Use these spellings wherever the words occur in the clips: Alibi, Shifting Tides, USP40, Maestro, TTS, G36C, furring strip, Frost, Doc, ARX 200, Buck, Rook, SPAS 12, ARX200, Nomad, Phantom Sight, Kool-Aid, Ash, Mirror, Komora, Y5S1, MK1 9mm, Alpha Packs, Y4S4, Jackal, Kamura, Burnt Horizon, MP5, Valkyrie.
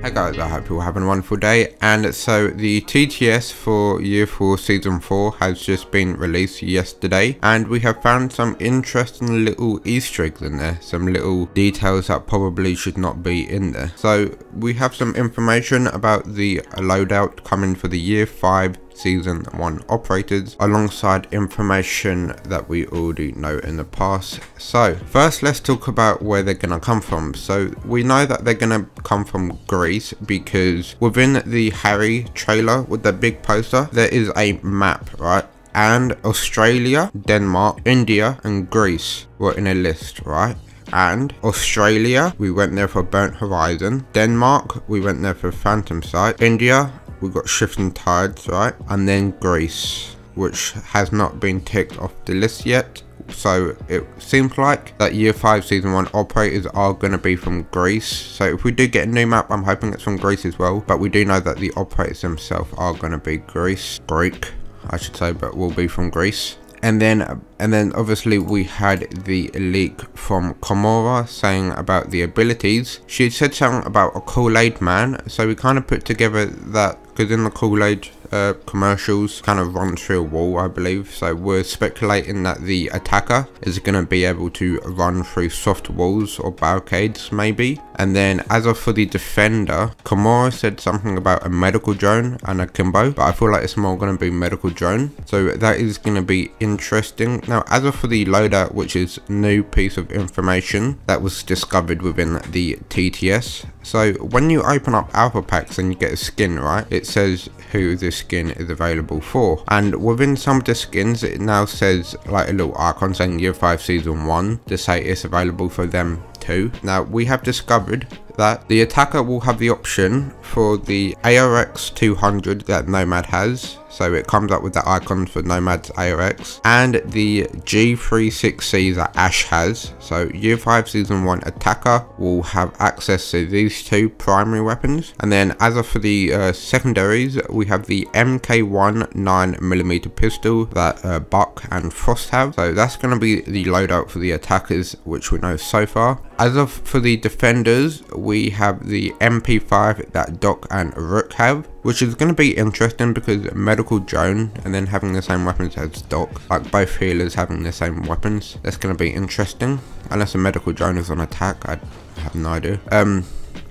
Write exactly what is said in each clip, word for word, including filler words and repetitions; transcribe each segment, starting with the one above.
Hey guys, I hope you all have a wonderful day. And so the T T S for year four season four has just been released yesterday, and we have found some interesting little easter eggs in there, some little details that probably should not be in there. So we have some information about the loadout coming for the year five season one operators, alongside information that we already know in the past. So first, let's talk about where they're going to come from. So we know that they're going to come from Greece, because within the Harry trailer with the big poster there is a map, right? And Australia, Denmark, India and Greece were in a list, right? And Australia, we went there for Burnt Horizon. Denmark, we went there for Phantom Sight. India, we've got Shifting Tides, right? And then Greece, which has not been ticked off the list yet. So it seems like that year five season one operators are going to be from Greece. So if we do get a new map, I'm hoping it's from Greece as well. But we do know that the operators themselves are going to be Greece, Greek, I should say, but will be from Greece. And then, and then obviously we had the leak from Komora saying about the abilities. She said something about a Kool-Aid man, so we kind of put together that, because in the Kool-Aid uh, commercials kind of run through a wall, I believe. So we're speculating that the attacker is going to be able to run through soft walls or barricades maybe. And then as of for the defender, Kamura said something about a medical drone and a Kimbo, but I feel like it's more going to be medical drone, so that is going to be interesting. Now as of for the loadout, which is new piece of information that was discovered within the T T S. So when you open up Alpha Packs and you get a skin, right, it says who this skin is available for, and within some of the skins it now says like a little icon saying year five season one to say it's available for them too. Now we have discovered that the attacker will have the option for the A R X two hundred that Nomad has, so it comes up with the icon for Nomad's A R X, and the G thirty-six C that Ash has. So year five season one attacker will have access to these two primary weapons. And then as of for the uh, secondaries, we have the M K one nine millimeter pistol that uh, Buck and Frost have, so that's going to be the loadout for the attackers, which we know so far. As of for the defenders, we have the M P five that Doc and Rook have, which is going to be interesting because medical drone and then having the same weapons as Doc, like both healers having the same weapons, that's going to be interesting. Unless a medical drone is on attack, I have no idea. Um,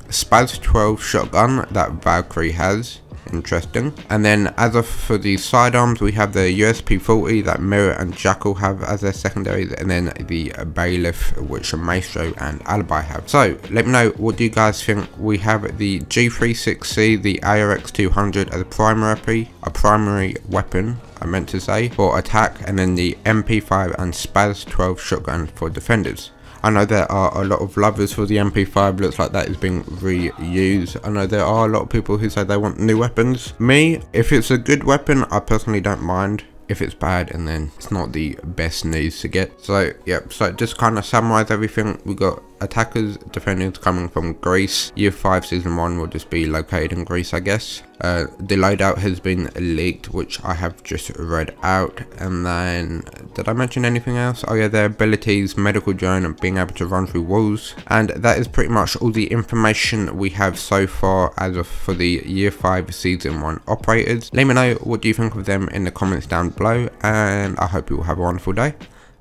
SPAS twelve shotgun that Valkyrie has, interesting. And then as of for the sidearms, we have the U S P forty that Mirror and Jackal have as their secondaries, and then the bailiff, which Maestro and Alibi have. So let me know, what do you guys think? We have the G thirty-six C, the A R X two hundred as a primary a primary weapon I meant to say for attack, and then the M P five and SPAS twelve shotgun for defenders. I know there are a lot of lovers for the M P five, looks like that is being reused. I know there are a lot of people who say they want new weapons. Me, if it's a good weapon, I personally don't mind. If it's bad, and then it's not the best news to get. So yep, so just kind of summarize everything. We got attackers, defenders coming from Greece. Year five season one will just be located in Greece, I guess. Uh, the loadout has been leaked, which I have just read out. And then did I mention anything else? Oh yeah, their abilities, medical drone and being able to run through walls. And that is pretty much all the information we have so far as of for the year five season one operators. Let me know, what do you think of them in the comments down below, and I hope you all have a wonderful day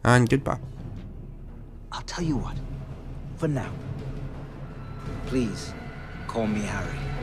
and goodbye. I'll tell you what, for now, please call me Harry.